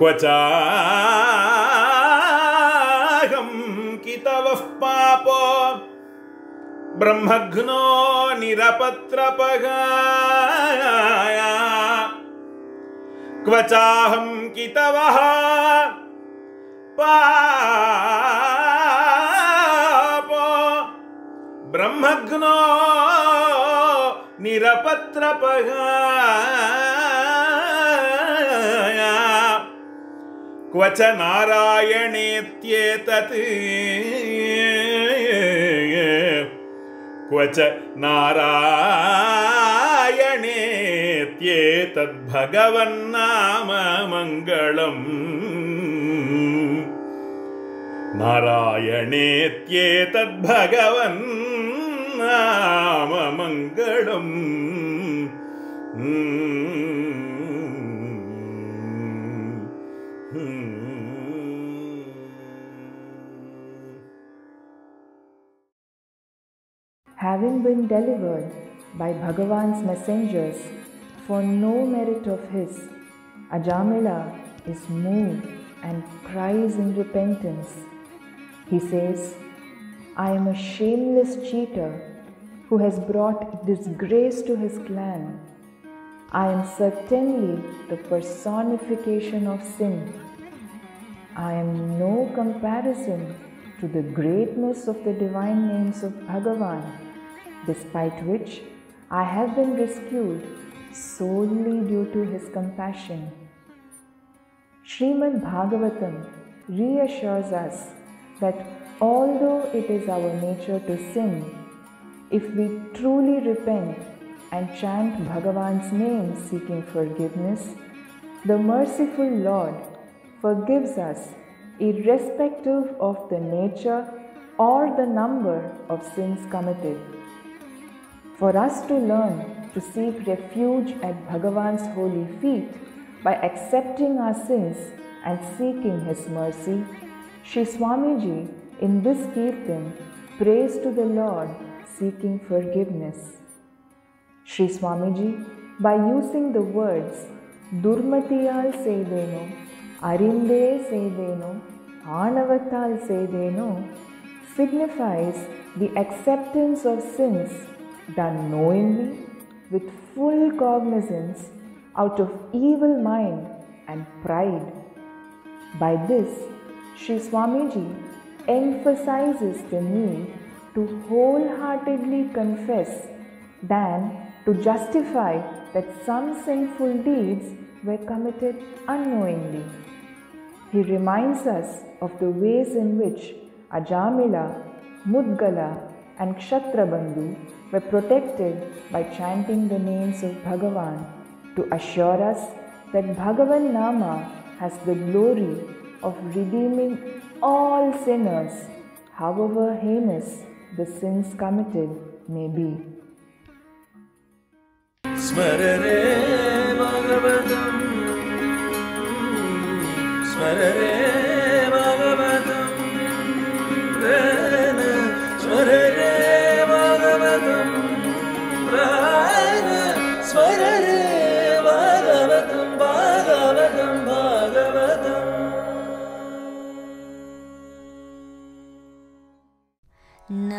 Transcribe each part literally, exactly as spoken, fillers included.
क्वचाहं कितवः पापो ब्रह्मघ्नो निरपत्रपगाय क्वचाहं कितवः पापो ब्रह्मघ्नो निरपत्रपगाय क्वच नारायणेत्येतत् क्वच नारायणेत्येतद् भगवन्नाम मङ्गलम् नारायणेत्येतद् भगवन्नाम मङ्गलम् Having been delivered by Bhagavan's messengers for no merit of his, Ajamila is moved and cries in repentance. He says, I am a shameless cheater who has brought disgrace to his clan. I am certainly the personification of sin. I am no comparison to the greatness of the divine names of Bhagavan, despite which I have been rescued solely due to his compassion. Srimad Bhagavatam reassures us that although it is our nature to sin, if we truly repent and chant Bhagavan's name seeking forgiveness, the merciful Lord forgives us irrespective of the nature or the number of sins committed. For us to learn to seek refuge at Bhagavan's holy feet by accepting our sins and seeking His mercy, Shri Swamiji in this Kirtan prays to the Lord seeking forgiveness. Shri Swamiji, by using the words durmadhiyAl seydEnO, aRindE seydEnO, ANavatthAl seydEnO, signifies the acceptance of sins done knowingly, with full cognizance, out of evil mind and pride. By this, Shri Swamiji emphasizes the need to wholeheartedly confess than to justify that some sinful deeds were committed unknowingly. He reminds us of the ways in which Ajamila, Mudgala and Kshatrabandhu were protected by chanting the names of Bhagavan to assure us that Bhagavan Nama has the glory of redeeming all sinners, however heinous the sins committed may be. Smara Re Bhagavatam, Smara Re Bhagavatam, Rana Smara Re Bhagavatam, Rana Smara Re Bhagavatam, Bhagavatam, Bhagavatam. Na.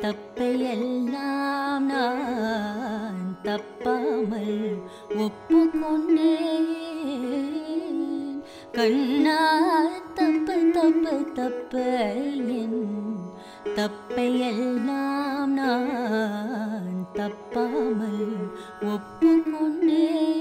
தப்பையெல்லாம் நான் தப்பாமல் ஒப்புக்கொண்டேன் கண்ணா தப்பு தப்பு தப்பு என் தப்பையெல்லாம் நான் தப்பாமல் ஒப்புக்கொண்டேன்.